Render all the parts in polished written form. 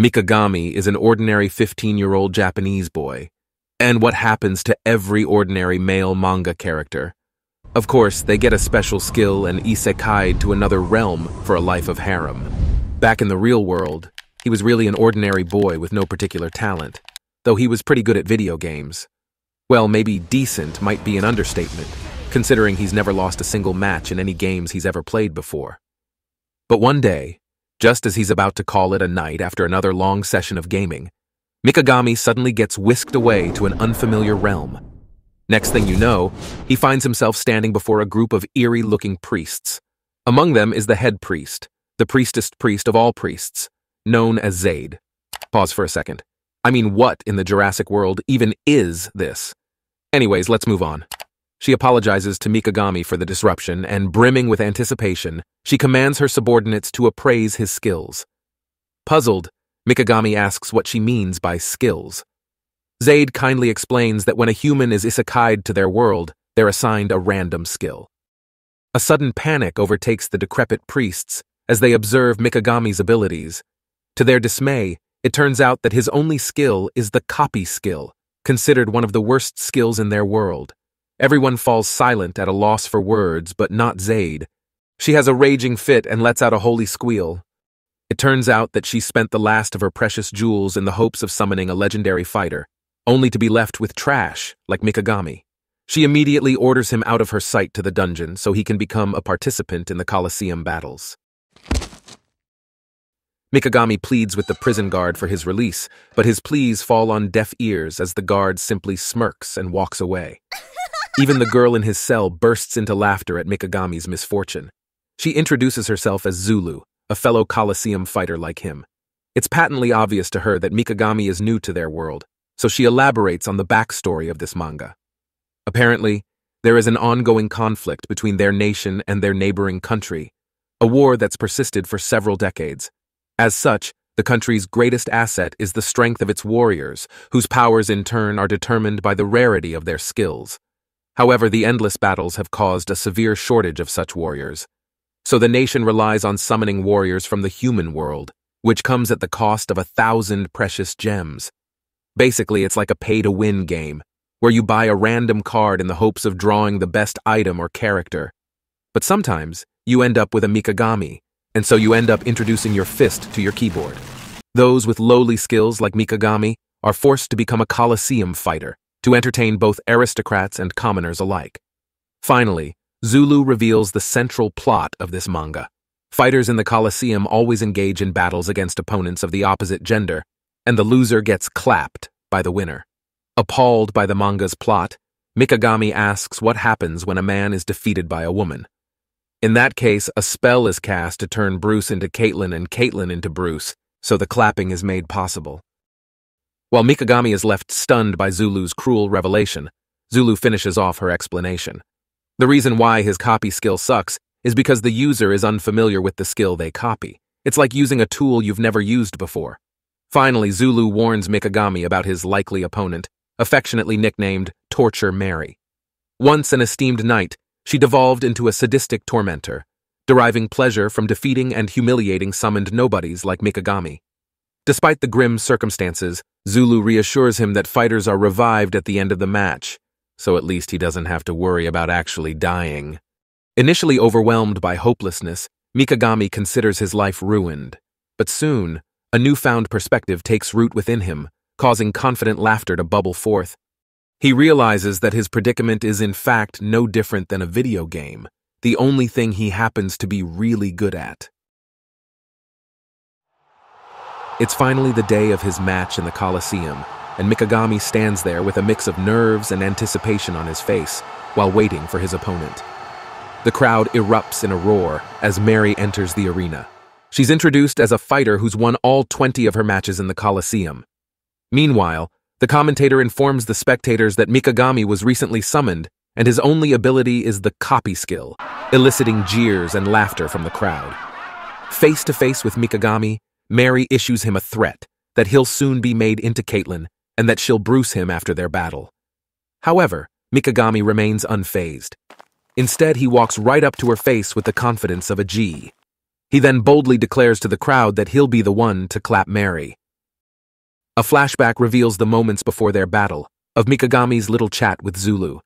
Mikagami is an ordinary 15-year-old Japanese boy, and what happens to every ordinary male manga character. Of course, they get a special skill and isekai'd to another realm for a life of harem. Back in the real world, he was really an ordinary boy with no particular talent, though he was pretty good at video games. Well, maybe decent might be an understatement, considering he's never lost a single match in any games he's ever played before. But one day, just as he's about to call it a night after another long session of gaming, Mikagami suddenly gets whisked away to an unfamiliar realm. Next thing you know, he finds himself standing before a group of eerie-looking priests. Among them is the head priest, the priestest priest of all priests, known as Zaid. Pause for a second. I mean, what in the Jurassic world even is this? Anyways, let's move on. She apologizes to Mikagami for the disruption, and brimming with anticipation, she commands her subordinates to appraise his skills. Puzzled, Mikagami asks what she means by skills. Zaid kindly explains that when a human is isekai'd to their world, they're assigned a random skill. A sudden panic overtakes the decrepit priests as they observe Mikagami's abilities. To their dismay, it turns out that his only skill is the copy skill, considered one of the worst skills in their world. Everyone falls silent at a loss for words, but not Zaid. She has a raging fit and lets out a holy squeal. It turns out that she spent the last of her precious jewels in the hopes of summoning a legendary fighter, only to be left with trash, like Mikagami. She immediately orders him out of her sight to the dungeon so he can become a participant in the Colosseum battles. Mikagami pleads with the prison guard for his release, but his pleas fall on deaf ears as the guard simply smirks and walks away. Even the girl in his cell bursts into laughter at Mikagami's misfortune. She introduces herself as Zulu, a fellow Colosseum fighter like him. It's patently obvious to her that Mikagami is new to their world, so she elaborates on the backstory of this manga. Apparently, there is an ongoing conflict between their nation and their neighboring country, a war that's persisted for several decades. As such, the country's greatest asset is the strength of its warriors, whose powers in turn are determined by the rarity of their skills. However, the endless battles have caused a severe shortage of such warriors. So the nation relies on summoning warriors from the human world, which comes at the cost of 1,000 precious gems. Basically, it's like a pay-to-win game, where you buy a random card in the hopes of drawing the best item or character. But sometimes, you end up with a Mikagami, and so you end up introducing your fist to your keyboard. Those with lowly skills like Mikagami are forced to become a Colosseum fighter to entertain both aristocrats and commoners alike. Finally, Zulu reveals the central plot of this manga. Fighters in the Colosseum always engage in battles against opponents of the opposite gender, and the loser gets clapped by the winner. Appalled by the manga's plot, Mikagami asks what happens when a man is defeated by a woman. In that case, a spell is cast to turn Bruce into Caitlin and Caitlin into Bruce, so the clapping is made possible. While Mikagami is left stunned by Zulu's cruel revelation, Zulu finishes off her explanation. The reason why his copy skill sucks is because the user is unfamiliar with the skill they copy. It's like using a tool you've never used before. Finally, Zulu warns Mikagami about his likely opponent, affectionately nicknamed Torture Mary. Once an esteemed knight, she devolved into a sadistic tormentor, deriving pleasure from defeating and humiliating summoned nobodies like Mikagami. Despite the grim circumstances, Zulu reassures him that fighters are revived at the end of the match, so at least he doesn't have to worry about actually dying. Initially overwhelmed by hopelessness, Mikagami considers his life ruined, but soon, a newfound perspective takes root within him, causing confident laughter to bubble forth. He realizes that his predicament is in fact no different than a video game, the only thing he happens to be really good at. It's finally the day of his match in the Colosseum, and Mikagami stands there with a mix of nerves and anticipation on his face while waiting for his opponent. The crowd erupts in a roar as Mary enters the arena. She's introduced as a fighter who's won all 20 of her matches in the Colosseum. Meanwhile, the commentator informs the spectators that Mikagami was recently summoned, and his only ability is the copy skill, eliciting jeers and laughter from the crowd. Face to face with Mikagami, Mary issues him a threat that he'll soon be made into Caitlyn and that she'll bruise him after their battle. However, Mikagami remains unfazed. Instead, he walks right up to her face with the confidence of a G. He then boldly declares to the crowd that he'll be the one to clap Mary, A flashback reveals the moments before their battle, of Mikagami's little chat with Zulu.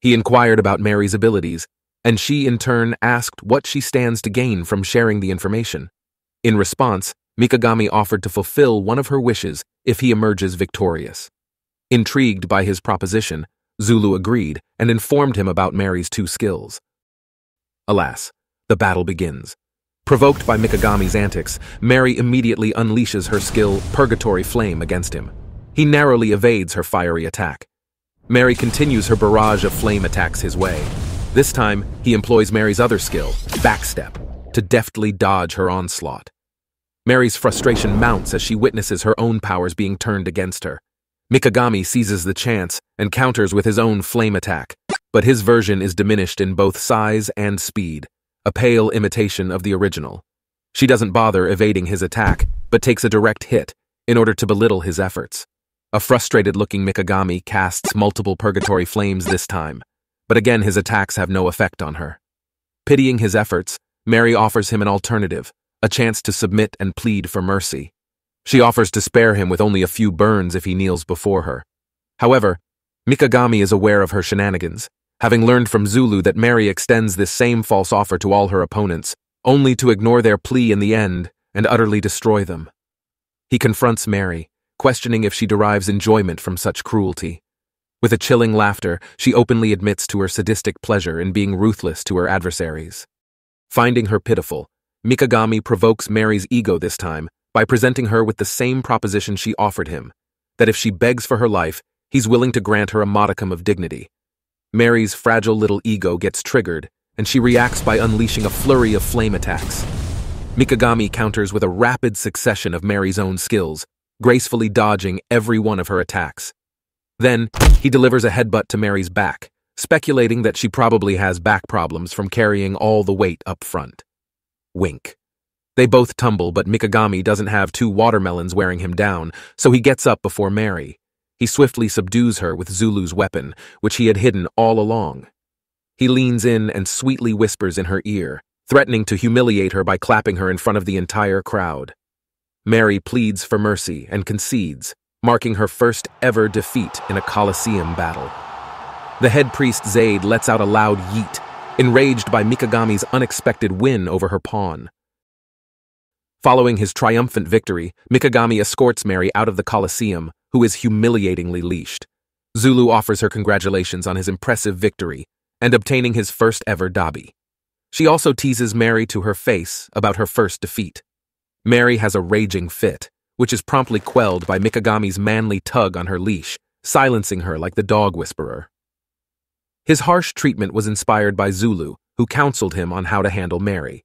He inquired about Mary's abilities, and she in turn asked what she stands to gain from sharing the information. In response, Mikagami offered to fulfill one of her wishes if he emerges victorious. Intrigued by his proposition, Zulu agreed and informed him about Mary's two skills. Alas, the battle begins. Provoked by Mikagami's antics, Mary immediately unleashes her skill, Purgatory Flame, against him. He narrowly evades her fiery attack. Mary continues her barrage of flame attacks his way. This time, he employs Mary's other skill, Backstep, to deftly dodge her onslaught. Mary's frustration mounts as she witnesses her own powers being turned against her. Mikagami seizes the chance and counters with his own flame attack, but his version is diminished in both size and speed, a pale imitation of the original. She doesn't bother evading his attack, but takes a direct hit in order to belittle his efforts. A frustrated-looking Mikagami casts multiple purgatory flames this time, but again his attacks have no effect on her. Pitying his efforts, Mary offers him an alternative, a chance to submit and plead for mercy. She offers to spare him with only a few burns if he kneels before her. However, Mikagami is aware of her shenanigans, having learned from Zulu that Mary extends this same false offer to all her opponents, only to ignore their plea in the end and utterly destroy them. He confronts Mary, questioning if she derives enjoyment from such cruelty. With a chilling laughter, she openly admits to her sadistic pleasure in being ruthless to her adversaries. Finding her pitiful, Mikagami provokes Mary's ego this time by presenting her with the same proposition she offered him, that if she begs for her life, he's willing to grant her a modicum of dignity. Mary's fragile little ego gets triggered, and she reacts by unleashing a flurry of flame attacks. Mikagami counters with a rapid succession of Mary's own skills, gracefully dodging every one of her attacks. Then, he delivers a headbutt to Mary's back, speculating that she probably has back problems from carrying all the weight up front. Wink. They both tumble, but Mikagami doesn't have two watermelons wearing him down, so he gets up before Mary. He swiftly subdues her with Zulu's weapon, which he had hidden all along. He leans in and sweetly whispers in her ear, threatening to humiliate her by clapping her in front of the entire crowd. Mary pleads for mercy and concedes, marking her first ever defeat in a Colosseum battle. The head priest Zaid lets out a loud yeet, enraged by Mikagami's unexpected win over her pawn. Following his triumphant victory, Mikagami escorts Mary out of the Colosseum, who is humiliatingly leashed. Zulu offers her congratulations on his impressive victory and obtaining his first ever dabi. She also teases Mary to her face about her first defeat. Mary has a raging fit, which is promptly quelled by Mikagami's manly tug on her leash, silencing her like the dog whisperer. His harsh treatment was inspired by Zulu, who counseled him on how to handle Mary.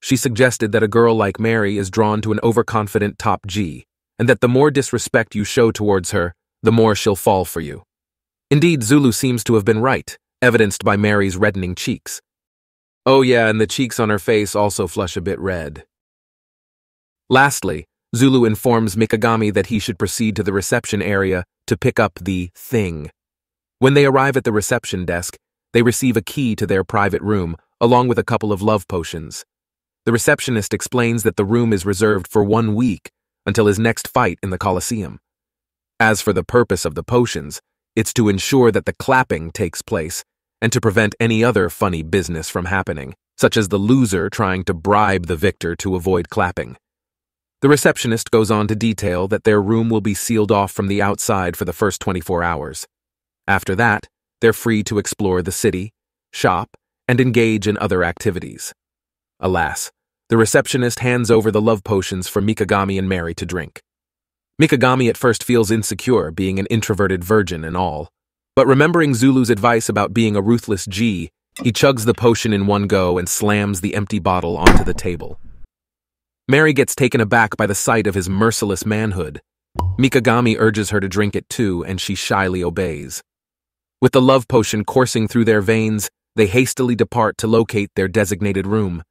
She suggested that a girl like Mary is drawn to an overconfident top G, and that the more disrespect you show towards her, the more she'll fall for you. Indeed, Zulu seems to have been right, evidenced by Mary's reddening cheeks. Oh yeah, and the cheeks on her face also flush a bit red. Lastly, Zulu informs Mikagami that he should proceed to the reception area to pick up the thing. When they arrive at the reception desk, they receive a key to their private room, along with a couple of love potions. The receptionist explains that the room is reserved for 1 week, until his next fight in the Colosseum. As for the purpose of the potions, it's to ensure that the clapping takes place, and to prevent any other funny business from happening, such as the loser trying to bribe the victor to avoid clapping. The receptionist goes on to detail that their room will be sealed off from the outside for the first 24 hours. After that, they're free to explore the city, shop, and engage in other activities. Alas, the receptionist hands over the love potions for Mikagami and Mary to drink. Mikagami at first feels insecure, being an introverted virgin and all. But remembering Zulu's advice about being a ruthless G, he chugs the potion in one go and slams the empty bottle onto the table. Mary gets taken aback by the sight of his merciless manhood. Mikagami urges her to drink it too, and she shyly obeys. With the love potion coursing through their veins, they hastily depart to locate their designated room.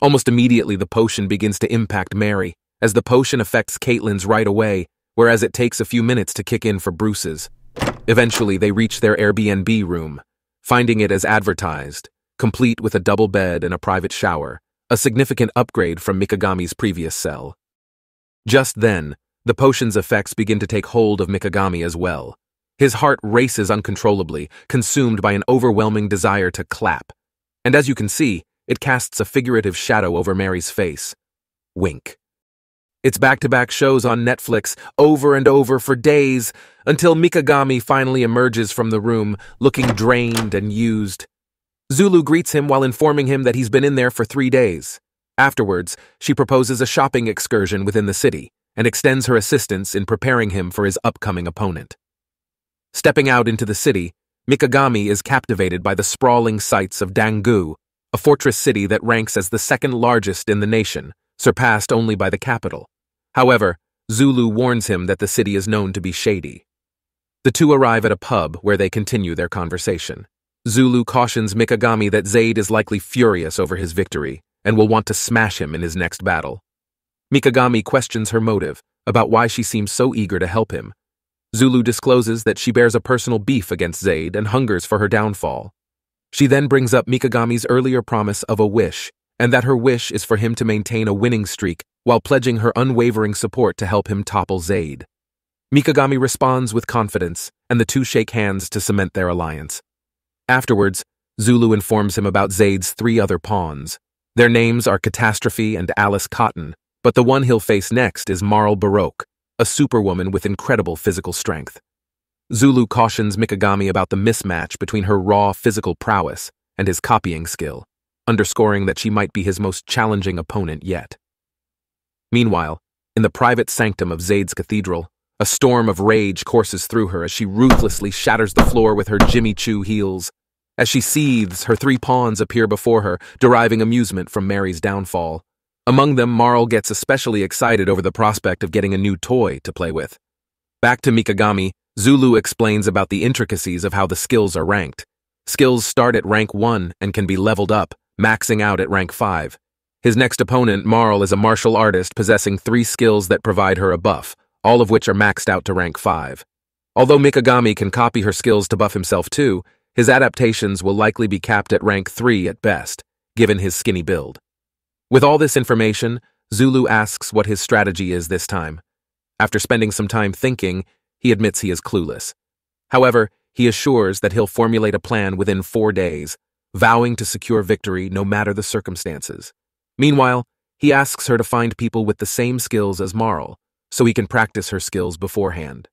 Almost immediately, the potion begins to impact Mary, as the potion affects Caitlin's right away, whereas it takes a few minutes to kick in for Bruce's. Eventually, they reach their Airbnb room, finding it as advertised, complete with a double bed and a private shower, a significant upgrade from Mikagami's previous cell. Just then, The potion's effects begin to take hold of Mikagami as well. His heart races uncontrollably, consumed by an overwhelming desire to clap. And as you can see, it casts a figurative shadow over Mary's face. Wink. It's back-to-back shows on Netflix, over and over for days, until Mikagami finally emerges from the room, looking drained and used. Zulu greets him while informing him that he's been in there for 3 days. Afterwards, she proposes a shopping excursion within the city and extends her assistance in preparing him for his upcoming opponent. Stepping out into the city, Mikagami is captivated by the sprawling sights of Dangu, a fortress city that ranks as the second largest in the nation, surpassed only by the capital. However, Zulu warns him that the city is known to be shady. The two arrive at a pub where they continue their conversation. Zulu cautions Mikagami that Zaid is likely furious over his victory and will want to smash him in his next battle. Mikagami questions her motive about why she seems so eager to help him. Zulu discloses that she bears a personal beef against Zaid and hungers for her downfall. She then brings up Mikagami's earlier promise of a wish, and that her wish is for him to maintain a winning streak while pledging her unwavering support to help him topple Zaid. Mikagami responds with confidence, and the two shake hands to cement their alliance. Afterwards, Zulu informs him about Zaid's 3 other pawns. Their names are Catastrophe and Alice Cotton, but the one he'll face next is Marl Baroque, a superwoman with incredible physical strength. Zulu cautions Mikagami about the mismatch between her raw physical prowess and his copying skill, underscoring that she might be his most challenging opponent yet. Meanwhile, in the private sanctum of Zaid's cathedral, a storm of rage courses through her as she ruthlessly shatters the floor with her Jimmy Choo heels. As she seethes, her 3 pawns appear before her, deriving amusement from Mary's downfall. Among them, Marl gets especially excited over the prospect of getting a new toy to play with. Back to Mikagami, Zulu explains about the intricacies of how the skills are ranked. Skills start at rank 1 and can be leveled up, maxing out at rank 5. His next opponent, Marl, is a martial artist possessing 3 skills that provide her a buff, all of which are maxed out to rank 5. Although Mikagami can copy her skills to buff himself too, his adaptations will likely be capped at rank 3 at best, given his skinny build. With all this information, Zulu asks what his strategy is this time. After spending some time thinking, he admits he is clueless. However, he assures that he'll formulate a plan within 4 days, vowing to secure victory no matter the circumstances. Meanwhile, he asks her to find people with the same skills as Marl, so he can practice her skills beforehand.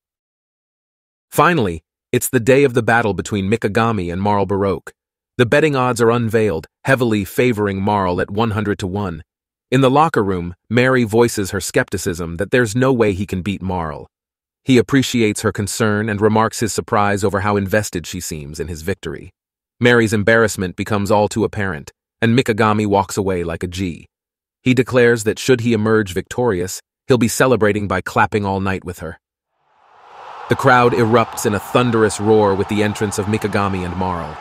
Finally, it's the day of the battle between Mikagami and Marl Baroque. The betting odds are unveiled, heavily favoring Marl at 100-1. In the locker room, Mary voices her skepticism that there's no way he can beat Marl. He appreciates her concern and remarks his surprise over how invested she seems in his victory. Mary's embarrassment becomes all too apparent, and Mikagami walks away like a G. He declares that should he emerge victorious, he'll be celebrating by clapping all night with her. The crowd erupts in a thunderous roar with the entrance of Mikagami and Marl.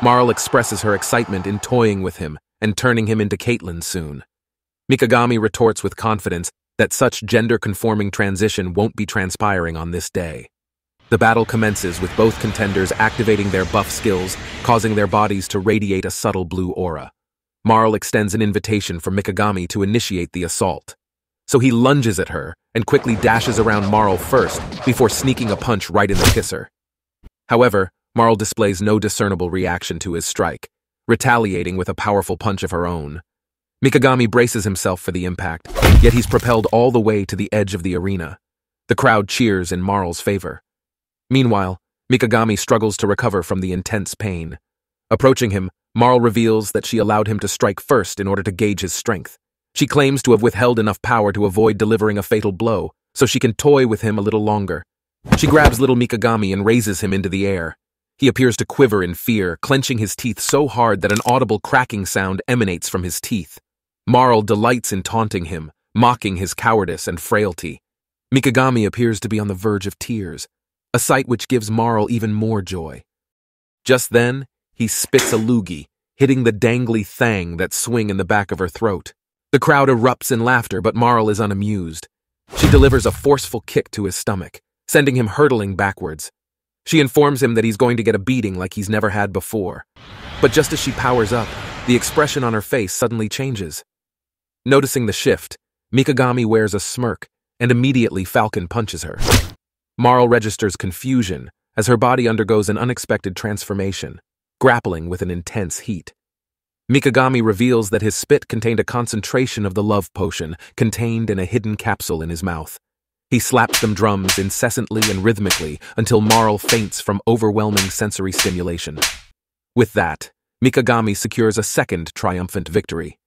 Marl expresses her excitement in toying with him and turning him into Caitlyn soon. Mikagami retorts with confidence that such gender-conforming transition won't be transpiring on this day. The battle commences with both contenders activating their buff skills, causing their bodies to radiate a subtle blue aura. Marl extends an invitation for Mikagami to initiate the assault. So he lunges at her and quickly dashes around Marl first before sneaking a punch right in the kisser. However, Marl displays no discernible reaction to his strike, retaliating with a powerful punch of her own. Mikagami braces himself for the impact, yet he's propelled all the way to the edge of the arena. The crowd cheers in Marl's favor. Meanwhile, Mikagami struggles to recover from the intense pain. Approaching him, Marl reveals that she allowed him to strike first in order to gauge his strength. She claims to have withheld enough power to avoid delivering a fatal blow, so she can toy with him a little longer. She grabs little Mikagami and raises him into the air. He appears to quiver in fear, clenching his teeth so hard that an audible cracking sound emanates from his teeth. Marl delights in taunting him, mocking his cowardice and frailty. Mikagami appears to be on the verge of tears, a sight which gives Marl even more joy. Just then, he spits a loogie, hitting the dangly thang that swing in the back of her throat. The crowd erupts in laughter, but Marl is unamused. She delivers a forceful kick to his stomach, sending him hurtling backwards. She informs him that he's going to get a beating like he's never had before. But just as she powers up, the expression on her face suddenly changes. Noticing the shift, Mikagami wears a smirk and immediately Falcon punches her. Marl registers confusion as her body undergoes an unexpected transformation, grappling with an intense heat. Mikagami reveals that his spit contained a concentration of the love potion contained in a hidden capsule in his mouth. He slaps them drums incessantly and rhythmically until Marl faints from overwhelming sensory stimulation. With that, Mikagami secures a second triumphant victory.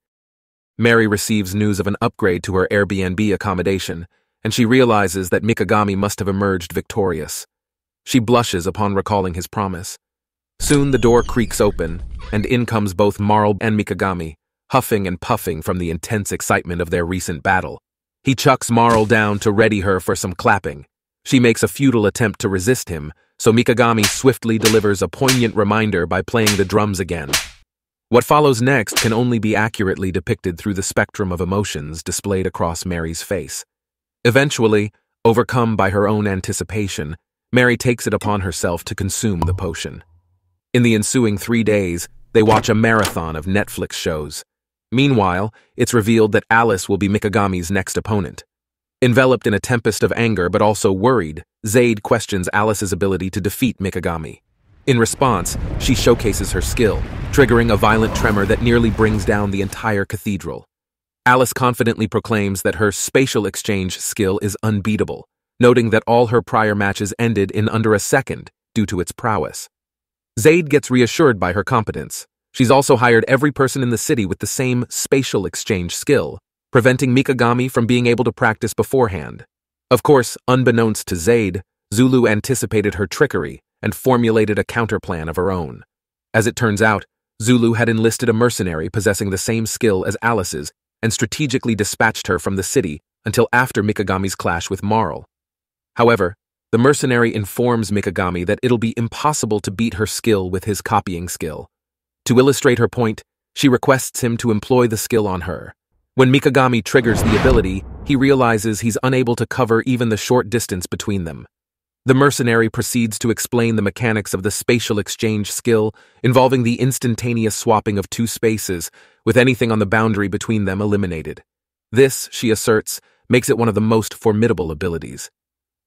Mary receives news of an upgrade to her Airbnb accommodation, and she realizes that Mikagami must have emerged victorious. She blushes upon recalling his promise. Soon the door creaks open, and in comes both Marl and Mikagami, huffing and puffing from the intense excitement of their recent battle. He chucks Marl down to ready her for some clapping. She makes a futile attempt to resist him, so Mikagami swiftly delivers a poignant reminder by playing the drums again. What follows next can only be accurately depicted through the spectrum of emotions displayed across Mary's face. Eventually, overcome by her own anticipation, Mary takes it upon herself to consume the potion. In the ensuing 3 days, they watch a marathon of Netflix shows. Meanwhile, it's revealed that Alice will be Mikagami's next opponent. Enveloped in a tempest of anger but also worried, Zaid questions Alice's ability to defeat Mikagami. In response, she showcases her skill, triggering a violent tremor that nearly brings down the entire cathedral. Alice confidently proclaims that her spatial exchange skill is unbeatable, noting that all her prior matches ended in under a second due to its prowess. Zaid gets reassured by her competence. She's also hired every person in the city with the same spatial exchange skill, preventing Mikagami from being able to practice beforehand. Of course, unbeknownst to Zaid, Zulu anticipated her trickery and formulated a counterplan of her own. As it turns out, Zulu had enlisted a mercenary possessing the same skill as Alice's and strategically dispatched her from the city until after Mikagami's clash with Marl. However, the mercenary informs Mikagami that it'll be impossible to beat her skill with his copying skill. To illustrate her point, she requests him to employ the skill on her. When Mikagami triggers the ability, he realizes he's unable to cover even the short distance between them. The mercenary proceeds to explain the mechanics of the spatial exchange skill, involving the instantaneous swapping of two spaces, with anything on the boundary between them eliminated. This, she asserts, makes it one of the most formidable abilities.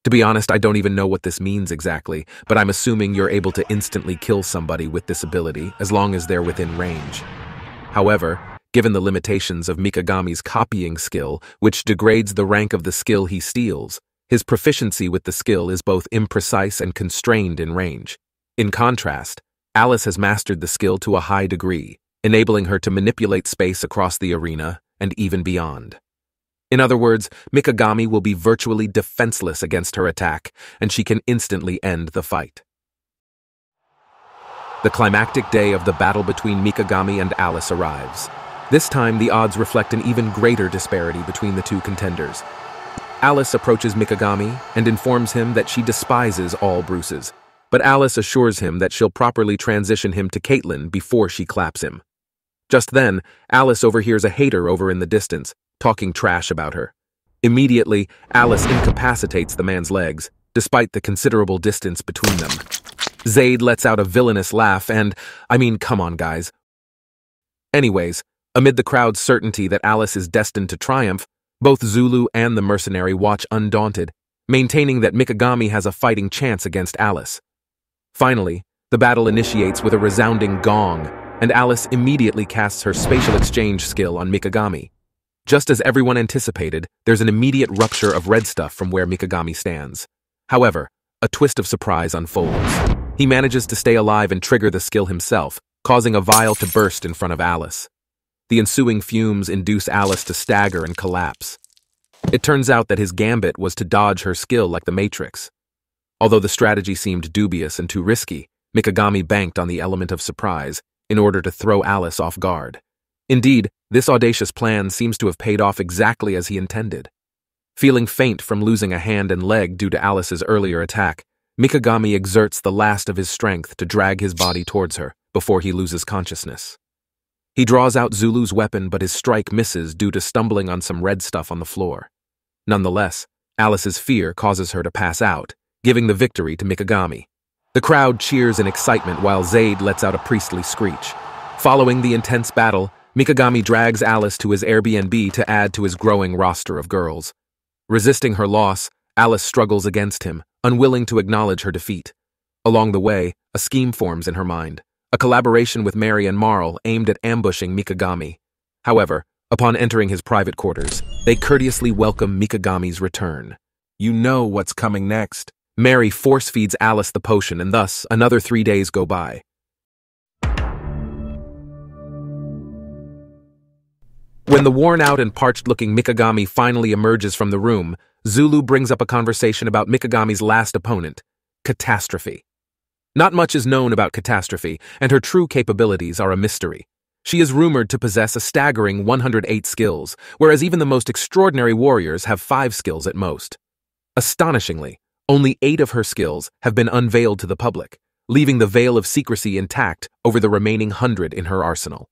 To be honest, I don't even know what this means exactly, but I'm assuming you're able to instantly kill somebody with this ability as long as they're within range. However, given the limitations of Mikagami's copying skill, which degrades the rank of the skill he steals, his proficiency with the skill is both imprecise and constrained in range. In contrast, Alice has mastered the skill to a high degree, enabling her to manipulate space across the arena and even beyond. In other words, Mikagami will be virtually defenseless against her attack, and she can instantly end the fight. The climactic day of the battle between Mikagami and Alice arrives. This time, the odds reflect an even greater disparity between the two contenders. Alice approaches Mikagami and informs him that she despises all Bruces, but Alice assures him that she'll properly transition him to Caitlin before she claps him. Just then, Alice overhears a hater over in the distance, talking trash about her. Immediately, Alice incapacitates the man's legs, despite the considerable distance between them. Zaid lets out a villainous laugh and, I mean, come on, guys. Anyways, amid the crowd's certainty that Alice is destined to triumph, both Zulu and the mercenary watch undaunted, maintaining that Mikagami has a fighting chance against Alice. Finally, the battle initiates with a resounding gong, and Alice immediately casts her spatial exchange skill on Mikagami. Just as everyone anticipated, there's an immediate rupture of red stuff from where Mikagami stands. However, a twist of surprise unfolds. He manages to stay alive and trigger the skill himself, causing a vial to burst in front of Alice. The ensuing fumes induce Alice to stagger and collapse. It turns out that his gambit was to dodge her skill like the Matrix. Although the strategy seemed dubious and too risky, Mikagami banked on the element of surprise in order to throw Alice off guard. Indeed, this audacious plan seems to have paid off exactly as he intended. Feeling faint from losing a hand and leg due to Alice's earlier attack, Mikagami exerts the last of his strength to drag his body towards her before he loses consciousness. He draws out Zulu's weapon, but his strike misses due to stumbling on some red stuff on the floor. Nonetheless, Alice's fear causes her to pass out, giving the victory to Mikagami. The crowd cheers in excitement while Zaid lets out a priestly screech. Following the intense battle, Mikagami drags Alice to his Airbnb to add to his growing roster of girls. Resisting her loss, Alice struggles against him, unwilling to acknowledge her defeat. Along the way, a scheme forms in her mind, a collaboration with Mary and Marl aimed at ambushing Mikagami. However, upon entering his private quarters, they courteously welcome Mikagami's return. You know what's coming next. Mary force-feeds Alice the potion, and thus, another 3 days go by. When the worn-out and parched-looking Mikagami finally emerges from the room, Zulu brings up a conversation about Mikagami's last opponent, Catastrophe. Not much is known about Catastrophe, and her true capabilities are a mystery. She is rumored to possess a staggering 108 skills, whereas even the most extraordinary warriors have 5 skills at most. Astonishingly, only 8 of her skills have been unveiled to the public, leaving the veil of secrecy intact over the remaining 100 in her arsenal.